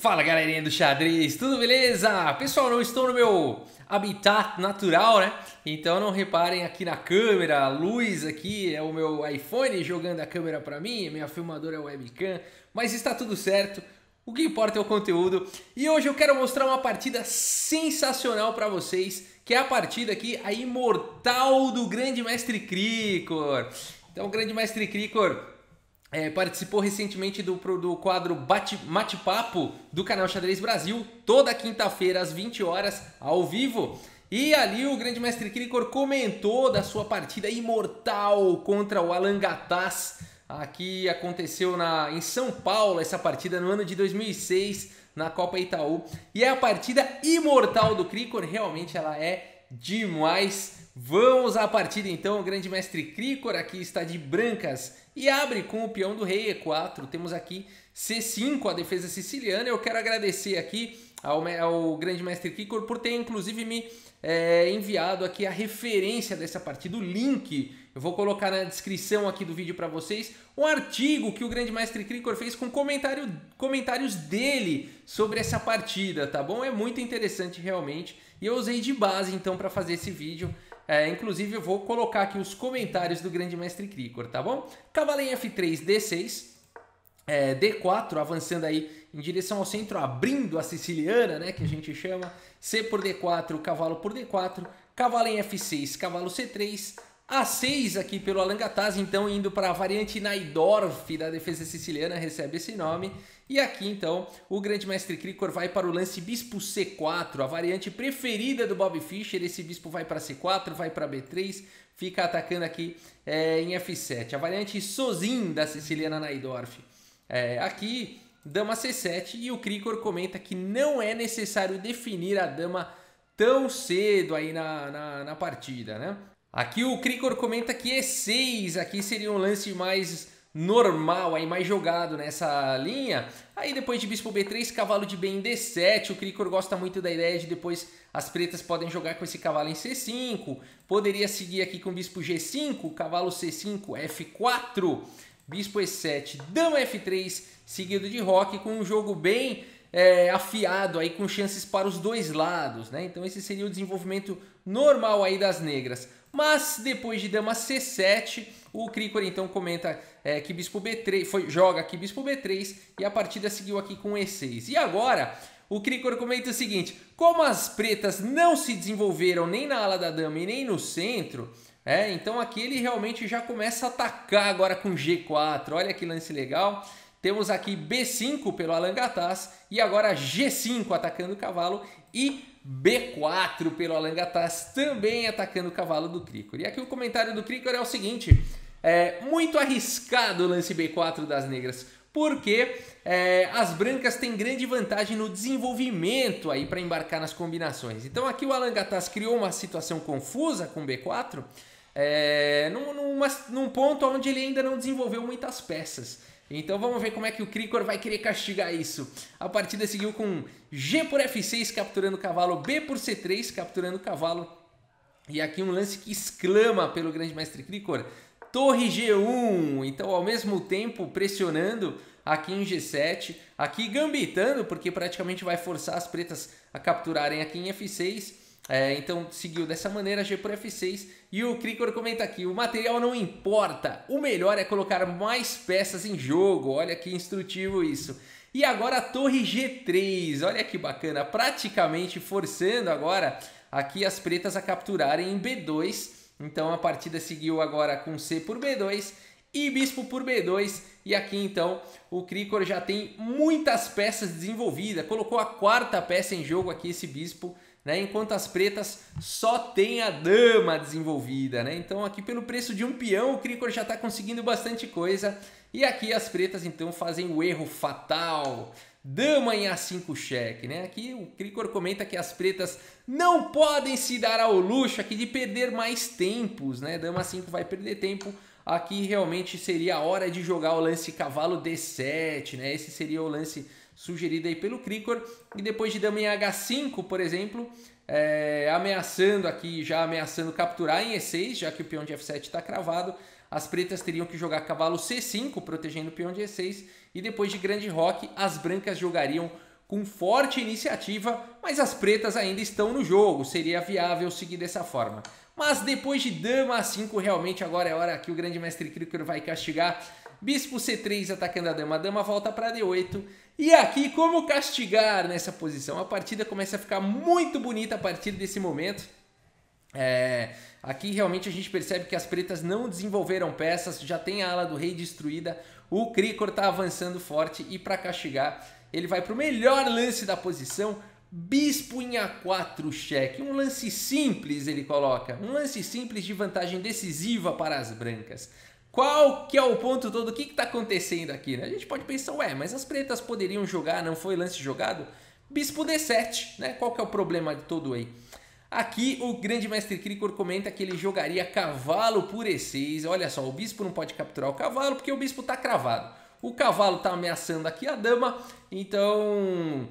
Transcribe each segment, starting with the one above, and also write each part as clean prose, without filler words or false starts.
Fala galerinha do xadrez, tudo beleza? Pessoal, não estou no meu habitat natural, né? Então não reparem aqui na câmera, a luz aqui é o meu iPhone jogando a câmera para mim, minha filmadora é webcam, mas está tudo certo, o que importa é o conteúdo. E hoje eu quero mostrar uma partida sensacional para vocês, que é a partida aqui, a imortal do grande mestre Krikor. Então o grande mestre Krikor participou recentemente do quadro Mate-Papo do canal Xadrez Brasil, toda quinta-feira às 20 horas, ao vivo. E ali o grande mestre Krikor comentou da sua partida imortal contra o Allan Gattass. Aqui aconteceu em São Paulo, essa partida no ano de 2006, na Copa Itaú. E é a partida imortal do Krikor, realmente ela é demais. Vamos à partida então, o grande mestre Krikor aqui está de brancas e abre com o peão do rei E4, temos aqui C5, a defesa siciliana. Eu quero agradecer aqui ao grande mestre Krikor por ter inclusive me enviado aqui a referência dessa partida, o link. Eu vou colocar na descrição aqui do vídeo para vocês um artigo que o grande mestre Krikor fez com comentários dele sobre essa partida, tá bom? É muito interessante realmente e eu usei de base então para fazer esse vídeo. Inclusive eu vou colocar aqui os comentários do grande mestre Krikor, tá bom? Cavalo em F3, D6, D4, avançando aí em direção ao centro, abrindo a siciliana, né, que a gente chama. C por D4, cavalo por D4, cavalo em F6, cavalo C3, A6 aqui pelo Allan Gattass, então indo para a variante Naidorf da defesa siciliana, recebe esse nome. E aqui então o grande mestre Krikor vai para o lance bispo C4, a variante preferida do Bob Fischer. Esse bispo vai para C4, vai para B3, fica atacando aqui em F7. A variante Sozin da siciliana Naidorf. Aqui dama C7 e o Krikor comenta que não é necessário definir a dama tão cedo aí na partida, né? Aqui o Krikor comenta que E6 aqui seria um lance mais normal, aí mais jogado nessa linha. Aí depois de bispo B3, cavalo de B em D7. O Krikor gosta muito da ideia de depois as pretas podem jogar com esse cavalo em C5. Poderia seguir aqui com bispo G5, cavalo C5, F4, bispo E7, dama F3, seguido de roque, com um jogo bem afiado aí, com chances para os dois lados, né? Então esse seria o desenvolvimento normal aí das negras. Mas depois de dama C7, o Krikor então comenta que bispo B3 joga aqui bispo B3 e a partida seguiu aqui com E6. E agora o Krikor comenta o seguinte: como as pretas não se desenvolveram nem na ala da dama e nem no centro, então aqui ele realmente já começa a atacar agora com G4. Olha que lance legal. Temos aqui B5 pelo Allan Gattass e agora G5 atacando o cavalo e B4 pelo Allan Gattass também atacando o cavalo do Krikor. E aqui o comentário do Krikor é o seguinte: muito arriscado o lance B4 das negras, porque as brancas têm grande vantagem no desenvolvimento aí para embarcar nas combinações. Então aqui o Allan Gattass criou uma situação confusa com B4, num ponto onde ele ainda não desenvolveu muitas peças. Então vamos ver como é que o Krikor vai querer castigar isso. A partida seguiu com G por F6 capturando o cavalo, B por C3 capturando o cavalo. E aqui um lance que exclama pelo grande mestre Krikor: torre G1. Então ao mesmo tempo pressionando aqui em G7, aqui gambitando, porque praticamente vai forçar as pretas a capturarem aqui em F6. Então seguiu dessa maneira, G por F6, e o Krikor comenta aqui: o material não importa, o melhor é colocar mais peças em jogo. Olha que instrutivo isso. E agora a torre G3, olha que bacana, praticamente forçando agora aqui as pretas a capturarem em B2. Então a partida seguiu agora com C por B2 e bispo por B2. E aqui então o Krikor já tem muitas peças desenvolvidas, colocou a quarta peça em jogo aqui, esse bispo, né, enquanto as pretas só tem a dama desenvolvida, né? Então aqui pelo preço de um peão o Krikor já está conseguindo bastante coisa. E aqui as pretas então fazem o erro fatal, dama em A5 cheque, né? Aqui o Krikor comenta que as pretas não podem se dar ao luxo aqui de perder mais tempos, né? Dama A5 vai perder tempo. Aqui realmente seria a hora de jogar o lance cavalo D7, né? Esse seria o lance sugerido aí pelo Krikor. E depois de dama em H5, por exemplo, já ameaçando capturar em E6, já que o peão de F7 está cravado, as pretas teriam que jogar cavalo C5, protegendo o peão de E6, e depois de grande roque, as brancas jogariam com forte iniciativa, mas as pretas ainda estão no jogo, seria viável seguir dessa forma. Mas depois de dama A5, realmente agora é a hora que o grande mestre Krikor vai castigar. Bispo C3 atacando a dama volta para D8. E aqui, como castigar nessa posição? A partida começa a ficar muito bonita a partir desse momento. Aqui realmente a gente percebe que as pretas não desenvolveram peças, já tem a ala do rei destruída, o Krikor está avançando forte e para castigar ele vai para o melhor lance da posição, bispo em A4 cheque, um lance simples ele coloca, um lance simples de vantagem decisiva para as brancas. Qual que é o ponto todo, o que está acontecendo aqui? Né? A gente pode pensar, ué, mas as pretas poderiam jogar, não foi lance jogado? Bispo D7, né? Qual que é o problema de todo aí? Aqui o grande mestre Krikor comenta que ele jogaria cavalo por E6. Olha só, o bispo não pode capturar o cavalo porque o bispo está cravado. O cavalo está ameaçando aqui a dama, então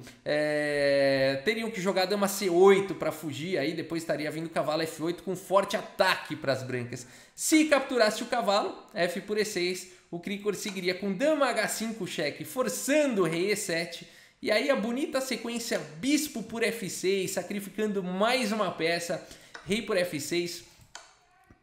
teriam que jogar a dama C8 para fugir. Aí depois estaria vindo o cavalo F8 com forte ataque para as brancas. Se capturasse o cavalo, F por E6, o Krikor seguiria com dama H5 cheque, forçando o rei E7. E aí a bonita sequência bispo por F6, sacrificando mais uma peça, rei por F6,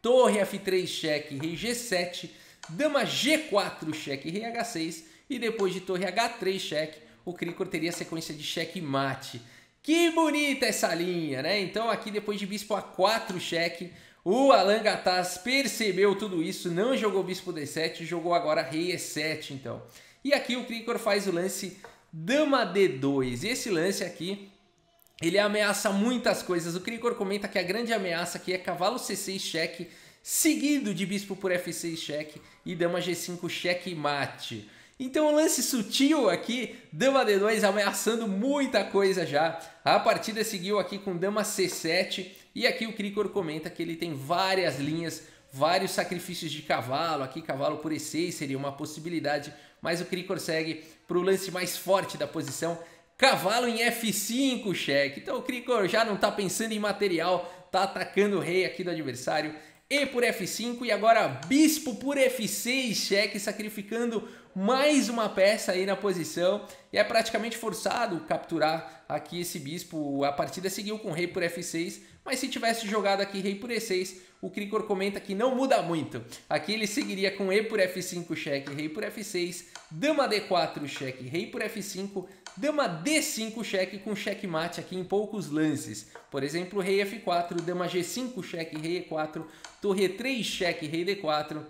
torre F3 cheque, rei G7, dama G4 cheque, rei H6 e depois de torre H3 cheque, o Krikor teria a sequência de checkmate. Que bonita essa linha, né? Então aqui depois de bispo A4 cheque, o Allan Gattass percebeu tudo isso, não jogou bispo D7, jogou agora rei E7 então. E aqui o Krikor faz o lance dama D2, esse lance aqui, ele ameaça muitas coisas. O Krikor comenta que a grande ameaça aqui é cavalo C6 cheque, seguido de bispo por F6 cheque e dama G5 cheque mate. Então um lance sutil aqui, dama D2 ameaçando muita coisa já. A partida seguiu aqui com dama C7 e aqui o Krikor comenta que ele tem várias linhas, vários sacrifícios de cavalo, aqui cavalo por E6 seria uma possibilidade, mas o Krikor segue para o lance mais forte da posição, cavalo em F5 cheque. Então o Krikor já não está pensando em material, está atacando o rei aqui do adversário, E por F5 e agora bispo por F6 cheque, sacrificando mais uma peça aí na posição e é praticamente forçado capturar aqui esse bispo. A partida seguiu com rei por F6, mas se tivesse jogado aqui rei por E6, o Krikor comenta que não muda muito. Aqui ele seguiria com E por F5 cheque, rei por F6, dama D4 cheque, rei por F5, dama D5 cheque com checkmate aqui em poucos lances. Por exemplo, rei F4, dama G5 cheque, rei E4, torre E3 cheque, rei D4,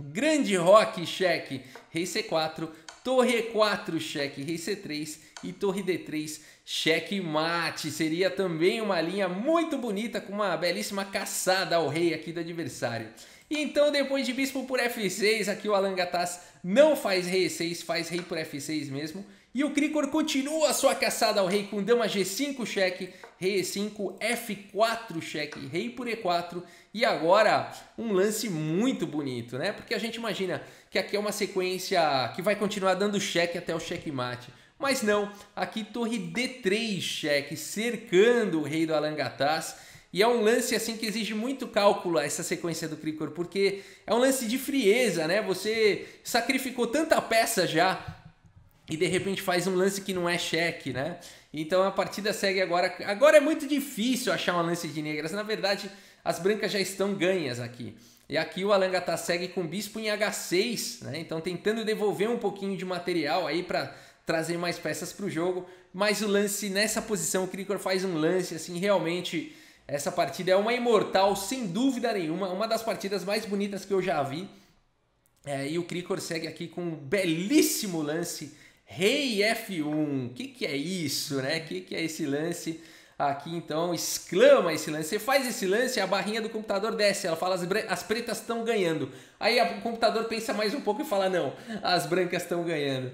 grande roque cheque, rei C4, torre E4 cheque, rei C3 e torre D3 checkmate. Seria também uma linha muito bonita com uma belíssima caçada ao rei aqui do adversário. Então depois de bispo por F6, aqui o Allan Gattass não faz rei E6, faz rei por F6 mesmo. E o Krikor continua a sua caçada ao rei com dama G5 cheque, rei E5, F4 cheque, rei por E4. E agora um lance muito bonito, né? Porque a gente imagina que aqui é uma sequência que vai continuar dando cheque até o checkmate. Mas não, aqui torre D3 cheque, cercando o rei do Allan Gattass. E é um lance assim que exige muito cálculo essa sequência do Krikor, porque é um lance de frieza, né? Você sacrificou tanta peça já e de repente faz um lance que não é cheque, né? Então a partida segue agora. Agora é muito difícil achar um lance de negras. Na verdade, as brancas já estão ganhas aqui. E aqui o Allan Gattass segue com bispo em H6, né? Então tentando devolver um pouquinho de material aí para trazer mais peças para o jogo. Mas o lance nessa posição, o Krikor faz um lance assim, realmente essa partida é uma imortal, sem dúvida nenhuma. Uma das partidas mais bonitas que eu já vi. E o Krikor segue aqui com um belíssimo lance. Rei F1, que é isso, né? Que é esse lance aqui, então, exclama esse lance. Você faz esse lance, a barrinha do computador desce, ela fala, as pretas estão ganhando. Aí o computador pensa mais um pouco e fala, não, as brancas estão ganhando.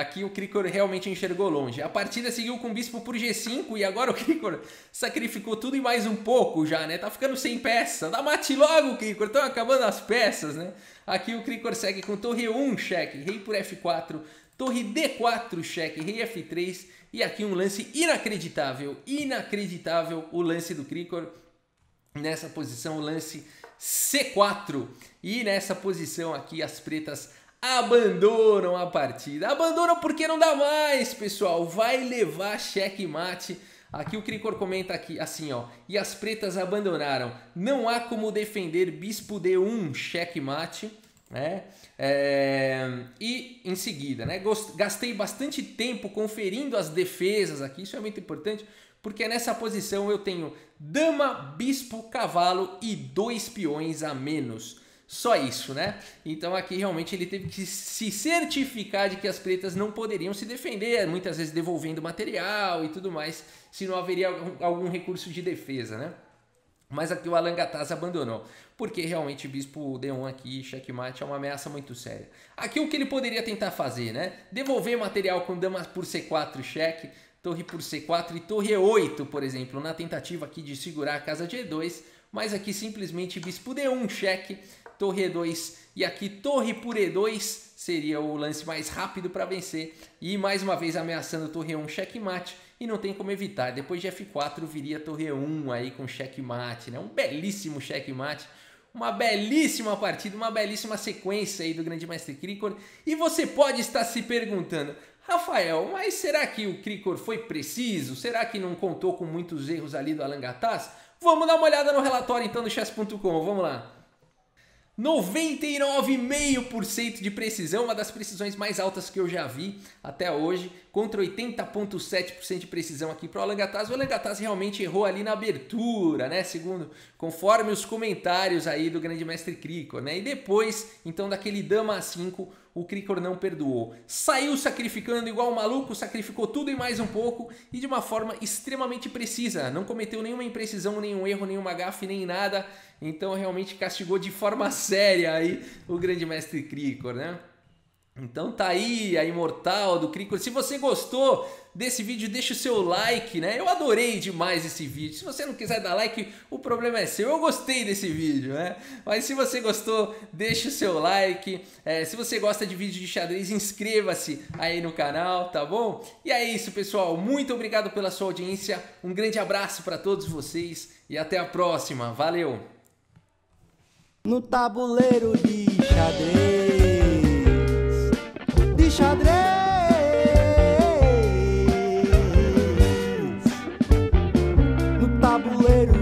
Aqui o Krikor realmente enxergou longe. A partida seguiu com o bispo por G5 e agora o Krikor sacrificou tudo e mais um pouco já, né? Tá ficando sem peça, dá mate logo, Krikor, estão acabando as peças, né? Aqui o Krikor segue com torre 1 cheque, rei por F4, torre D4 cheque, rei F3 e aqui um lance inacreditável, inacreditável o lance do Krikor. Nessa posição o lance C4 e nessa posição aqui as pretas abandonam a partida. Abandonam porque não dá mais, pessoal. Vai levar checkmate. Aqui o Krikor comenta aqui, assim, ó. E as pretas abandonaram. Não há como defender bispo D1, checkmate. Né? E em seguida, né? Gastei bastante tempo conferindo as defesas aqui. Isso é muito importante, porque nessa posição eu tenho dama, bispo, cavalo e 2 peões a menos. Só isso, né? Então aqui realmente ele teve que se certificar de que as pretas não poderiam se defender, muitas vezes devolvendo material e tudo mais, se não haveria algum recurso de defesa, né? Mas aqui o Allan Gattass abandonou, porque realmente o bispo D1 aqui, checkmate, é uma ameaça muito séria. Aqui o que ele poderia tentar fazer, né? Devolver material com dama por C4 cheque, torre por C4 e torre E8, por exemplo, na tentativa aqui de segurar a casa de E2, mas aqui simplesmente bispo D1 cheque, torre E2 e aqui torre por E2 seria o lance mais rápido para vencer. E mais uma vez ameaçando torre E1 checkmate e não tem como evitar. Depois de F4 viria torre E1 aí com checkmate, né? Um belíssimo checkmate, uma belíssima partida, uma belíssima sequência aí do grande mestre Krikor. E você pode estar se perguntando: Rafael, mas será que o Krikor foi preciso? Será que não contou com muitos erros ali do Allan Gattass? Vamos dar uma olhada no relatório então do Chess.com, vamos lá. 99,5% de precisão, uma das precisões mais altas que eu já vi até hoje, contra 80,7% de precisão aqui para o Allan Gattass. O Allan Gattass realmente errou ali na abertura, né? Segundo, conforme os comentários aí do grande mestre Krikor, né? E depois, então, daquele dama A5, o Krikor não perdoou. Saiu sacrificando igual um maluco, sacrificou tudo e mais um pouco, e de uma forma extremamente precisa. Não cometeu nenhuma imprecisão, nenhum erro, nenhuma gafe, nem nada. Então, realmente castigou de forma séria aí o grande mestre Krikor, né? Então tá aí a imortal do Krikor. Se você gostou desse vídeo, deixa o seu like, né? Eu adorei demais esse vídeo. Se você não quiser dar like, o problema é seu. Eu gostei desse vídeo, né? Mas se você gostou, deixa o seu like. Se você gosta de vídeo de xadrez, inscreva-se aí no canal, tá bom? E é isso, pessoal. Muito obrigado pela sua audiência. Um grande abraço para todos vocês e até a próxima. Valeu! No tabuleiro de xadrez, xadrez, no tabuleiro.